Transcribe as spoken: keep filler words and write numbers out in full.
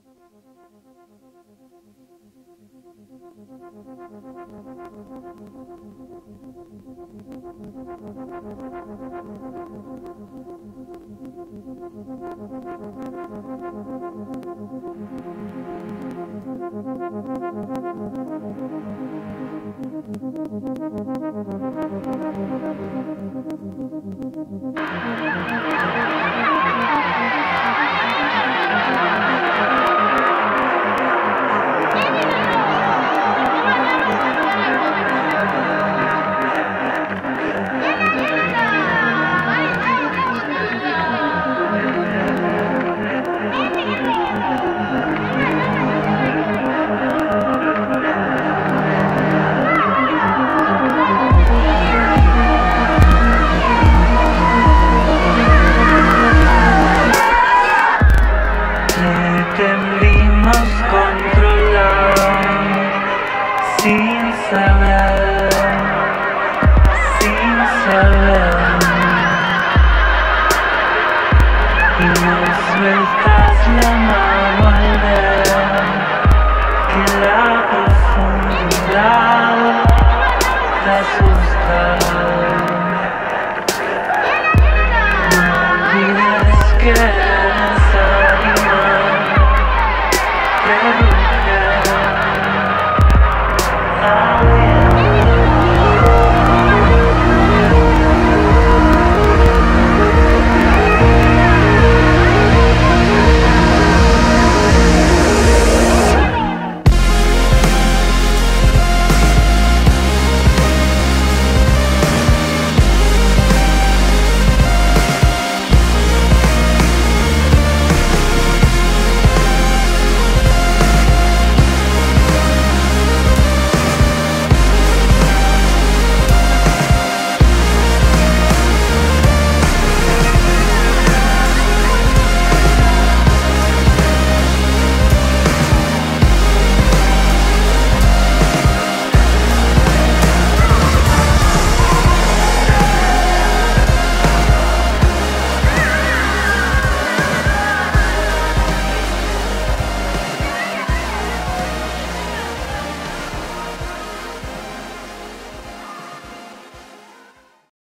La profundidad te asusta.